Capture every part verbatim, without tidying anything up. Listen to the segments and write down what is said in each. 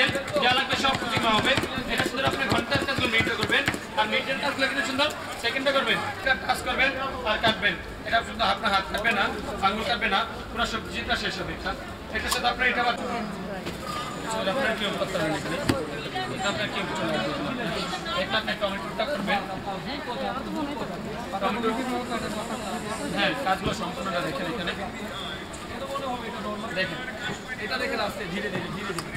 এটা দেখে আসছে ধীরে ধীরে ধীরে ধীরে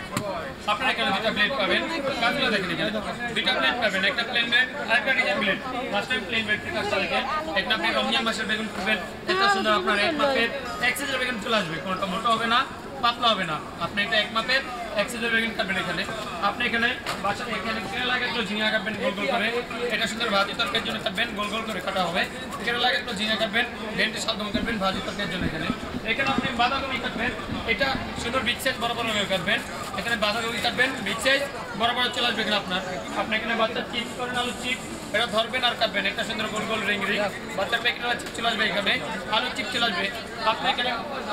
আপনারা এখানে দুটো প্লেট পাবেন কাজগুলো দেখেন এখানে দুটো প্লেট পাবেন একটা প্লেন ব্রেড আর একটা design plate first time plain bread থেকে আসছে দেখেন একটা প্লেট রমজান মাসের বেগুন করবেন এটা সুন্দর আপনার এক মাপের এক্সেসের বেগুন চলে আসবে কোনটা মোটা হবে না পাতলা হবে না আপনি এটা এক মাপের এক্সেসের বেগুন কাটবেন এখানে আপনি এখানে বাসা এখানে কেড়ে লাগে একটু ঝিঙা কাটবেন গোল গোল করে এটা সুন্দর ভাজি তরকারির জন্য কাটবেন গোল গোল করে কাটা হবে কেড়ে লাগে একটু ঝিঙা কাটবেন ভেন্ডি সাদ কাটবেন ভাজি তরকারির জন্য এখানে এখানে আপনি বাঁধাকপি কাটবেন এটা সুন্দর বিগ সাইজ বড় বড় কাটবেন এখানে বাঁধাকপি কাটবেন বিগ সাইজ বড় বড় চলে আসবে এখানে আপনার আপনি এখানে বাচ্চা চিপস করেন আলু চিপস এটা ধরবেন আর কাটবেন একটা সুন্দর গোল গোল রিং রিং বাচ্চার প্যাকেট চিপ চলে আসবে এখানে আলু চিপ চলে আসবে আপনি এখানে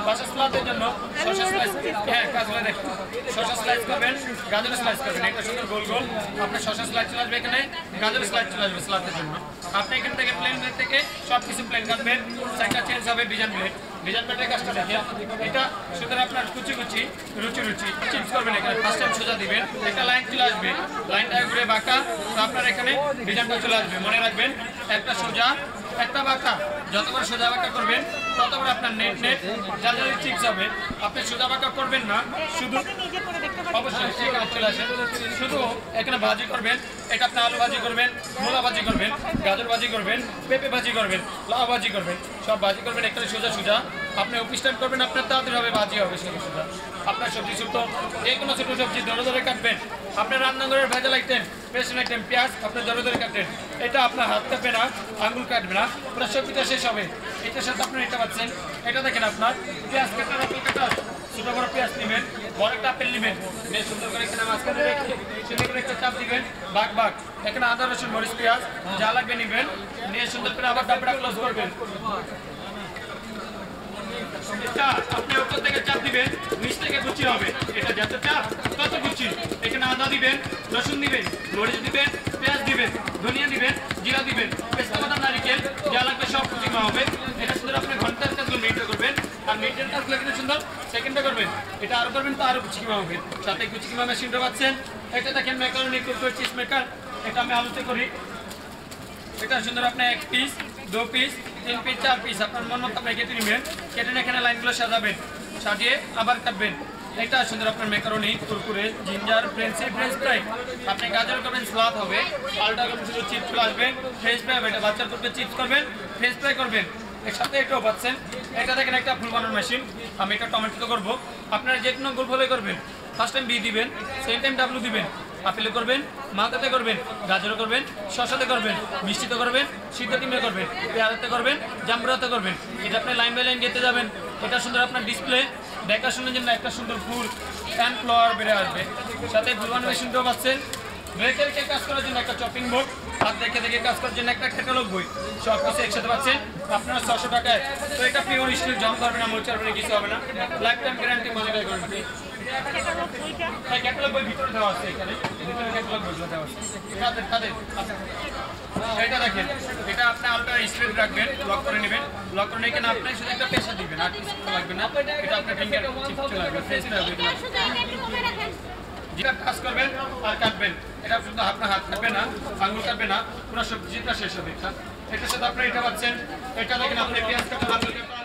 বাসা স্লাইসের জন্য শসা স্লাইস হ্যাঁ কাজগুলো দেখুন শসা স্লাইস করবেন গাজরের স্লাইস করবেন একটা সুন্দর গোল গোল আপনার শসা স্লাইস চলে আসবে এখানে গাজরের স্লাইস চলে আসবে স্লাইসের জন্য আপনি এখান থেকে প্লেন থেকে সব কিছু প্লেন কাটবেন সাইডটা চেঞ্জ হবে ডিজাইন প্লেট ডিজাইন প্লেটের কাজটা দেখেন এটা সুতরাং আপনার কুচি কুচি রুচি রুচি চিপস করবেন এখানে ফার্স্ট টাইম সোজা দিবেন একটা লাইন চলে আসবে লাইনটা ঘুরে বাঁকা আপনার এখানে ডিজাইনটা চলে আসবে মনে রাখবেন একটা সোজা একটা বাঁকা যতবার সোজা বাঁকা করবেন ততবার আপনার নেট নেট যা যা চিপস হবে আপনি সোজা বাঁকা করবেন না শুধু অবশ্যই সেই কাজ চলে আসেন শুধু এখানে ভাজি করবেন এটা আপনি আলু ভাজি করবেন মূলা ভাজি করবেন গাজর ভাজি করবেন পেঁপে ভাজি করবেন লাউ ভাজি করবেন সব ভাজি করবেন এখানে সোজা সোজা আপনি অফিস টাইম করবেন আপনার তাড়াতাড়ি হবে ভাজি হবে সোজা সোজা আপনার সবজি ছোটো যে কোনো ছোটো সবজি ধরে ধরে কাটবেন আপনার রান্নাঘরের ভেজাল আইটেম পেস্ট আইটেম পেঁয়াজ আপনি ধরে ধরে কাটবেন এটা আপনার হাত কাটবে না আঙুল কাটবে না আপনার সবজিটা শেষ হবে এটার সাথে আপনি এটা পাচ্ছেন এটা দেখেন আপনার পেঁয়াজ কাটার আপেল কাটা ছোটো বড়ো পেঁয়াজ নেবেন বড় একটা আপেল নেবেন বেশ সুন্দর করে এখানে মাঝখানে সুন্দর করে একটা চাপ দেবেন বাঘ বাঘ এখানে আদা রসুন মরিচ পেঁয়াজ যা লাগবে নেবেন নিয়ে সুন্দর করে আবার ডাবটা ক্লোজ করবেন এটা আপনি উপর থেকে চাপ দিবেন নিচ থেকে কুচি হবে এটা যত চাপ তত কুচি এখানে আদা দিবেন রসুন দিবেন মরিচ দিবেন পেঁয়াজ দিবেন ধনিয়া দিবেন জিরা দিবেন পেস্তা বাদাম নারিকেল যা লাগবে সব কুচি হবে এটা সুন্দর আপনি ঘন্টার কাজগুলো মিনিটে করবেন আর মিনিটের কাজগুলো কিন্তু সুন্দর সেকেন্ডে করবেন এটা আরও করবেন তো আরও কুচি কিমা হবে সাথে কুচি কিমা মেশিনটা পাচ্ছেন এটা দেখেন ম্যাকারনি কুরকুরে চিজ মেকার এটা আমি আলুতে করি এটা সুন্দর আপনি এক পিস দু পিস তিন পিস চার পিস আপনার মন মতো আপনি কেটে নেবেন কেটে এখানে লাইনগুলো সাজাবেন সাজিয়ে আবার কাটবেন এটা সুন্দর আপনার macaroni Kurkure ginger ফ্রেন্সি French fry আপনি গাজর করবেন স্লাদ হবে আলুটা করবেন শুধু চিপস চলে আসবে ফ্রেঞ্চ ফ্রাই হবে এটা বাচ্চার করতে চিপস করবেন ফ্রেঞ্চ ফ্রাই করবেন এর সাথে এটাও পাচ্ছেন এটা দেখেন একটা ফুল বানানোর মেশিন আমি এটা টমেটো করবো আপনারা যে কোনো গোল ফলে করবেন ফার্স্ট টাইম বি দিবেন সেকেন্ড টাইম ডাব্লু দিবেন আপেলে করবেন মাথাতে করবেন গাজরে করবেন শসাতে করবেন মিষ্টিতে করবেন সিদ্ধ ডিমে করবেন পেয়ারাতে করবেন জাম্বুরাতে করবেন এটা আপনি লাইন বাই লাইন গেঁথে যাবেন এটা সুন্দর আপনার ডিসপ্লে দেখাশোনার জন্য একটা সুন্দর ফুল অ্যান্ড ফ্লাওয়ার বেড়ে আসবে সাথে ভুলবান মেশিনটাও পাচ্ছেন ব্রেকেরকে কাজ করার জন্য একটা চপিং বোর্ড হাত দেখে দেখে কাজ করার জন্য একটা ক্যাটালগ বই সব কিছু একসাথে পাচ্ছেন আপনারা ছশো টাকায় তো এটা পিওর স্টিল জম করবে না মোল চারবে কিছু হবে না লাইফ টাইম গ্যারান্টি মনে রাখবেন ক্যাটালগ বই ভিতরে দেওয়া আছে এখানে ক্যাটালগ বই দেওয়া আছে তাদের তাদের এটা দেখেন এটা আপনি আলটা স্ট্রেট রাখবেন লক করে নেবেন লক করে নিয়ে কেন আপনি শুধু একটা পেশা দিবেন আর কিছু লাগবে না এটা আপনার ফিঙ্গার চিপস লাগবে ফেস লাগবে যেটা কাজ করবেন আর কাটবেন এটা শুধু আপনার হাত কাটবে না আঙুল কাটবে না পুরো সবজিটা শেষ হবে এটার সাথে আপনি এটা পাচ্ছেন এটা দেখেন আপনি পেঁয়াজ কাটা